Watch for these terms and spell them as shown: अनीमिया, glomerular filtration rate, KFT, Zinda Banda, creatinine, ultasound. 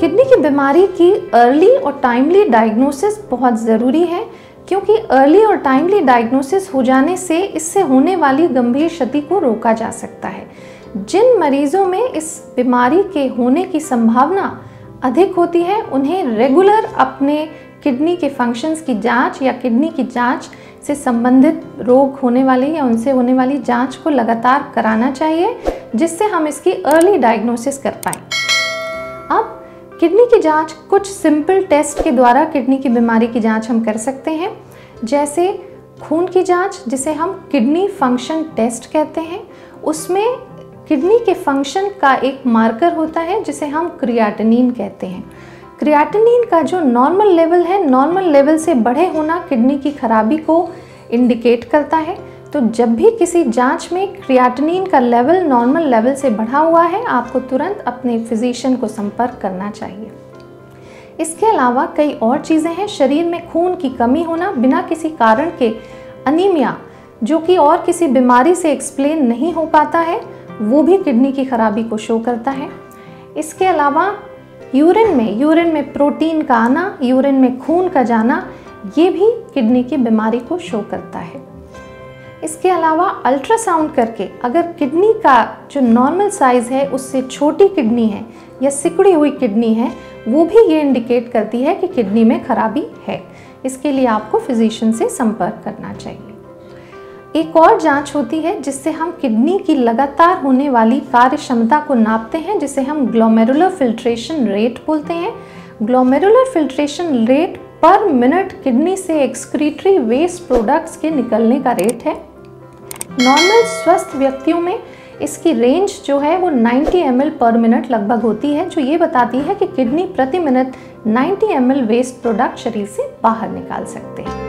Kidney की बीमारी की अर्ली और टाइमली डायग्नोसिस बहुत ज़रूरी है, क्योंकि अर्ली और टाइमली डायग्नोसिस हो जाने से इससे होने वाली गंभीर क्षति को रोका जा सकता है। जिन मरीजों में इस बीमारी के होने की संभावना अधिक होती है, उन्हें रेगुलर अपने किडनी के फंक्शंस की जांच या किडनी की जांच से संबंधित रोग होने वाले या उनसे होने वाली जांच को लगातार कराना चाहिए, जिससे हम इसकी अर्ली डायग्नोसिस कर पाएँ। अब किडनी की जांच कुछ सिंपल टेस्ट के द्वारा किडनी की बीमारी की जांच हम कर सकते हैं, जैसे खून की जांच, जिसे हम किडनी फंक्शन टेस्ट कहते हैं। उसमें किडनी के फंक्शन का एक मार्कर होता है जिसे हम क्रिएटिनिन कहते हैं। क्रिएटिनिन का जो नॉर्मल लेवल है, नॉर्मल लेवल से बढ़े होना किडनी की खराबी को इंडिकेट करता है। तो जब भी किसी जांच में क्रिएटिनिन का लेवल नॉर्मल लेवल से बढ़ा हुआ है, आपको तुरंत अपने फिजिशियन को संपर्क करना चाहिए। इसके अलावा कई और चीज़ें हैं। शरीर में खून की कमी होना, बिना किसी कारण के अनीमिया, जो कि और किसी बीमारी से एक्सप्लेन नहीं हो पाता है, वो भी किडनी की खराबी को शो करता है। इसके अलावा यूरिन में प्रोटीन का आना, यूरिन में खून का जाना, ये भी किडनी की बीमारी को शो करता है। इसके अलावा अल्ट्रासाउंड करके अगर किडनी का जो नॉर्मल साइज़ है उससे छोटी किडनी है या सिकुड़ी हुई किडनी है, वो भी ये इंडिकेट करती है कि किडनी में खराबी है। इसके लिए आपको फिजिशियन से संपर्क करना चाहिए। एक और जांच होती है जिससे हम किडनी की लगातार होने वाली कार्य क्षमता को नापते हैं, जिसे हम ग्लोमेरुलर फिल्ट्रेशन रेट बोलते हैं। Glomerular filtration rate per minute kidney से एक्सक्रीटरी वेस्ट प्रोडक्ट्स के निकलने का रेट है। नॉर्मल स्वस्थ व्यक्तियों में इसकी रेंज जो है वो 90 ml पर मिनट लगभग होती है, जो ये बताती है कि किडनी प्रति मिनट 90 ml वेस्ट प्रोडक्ट शरीर से बाहर निकाल सकते हैं।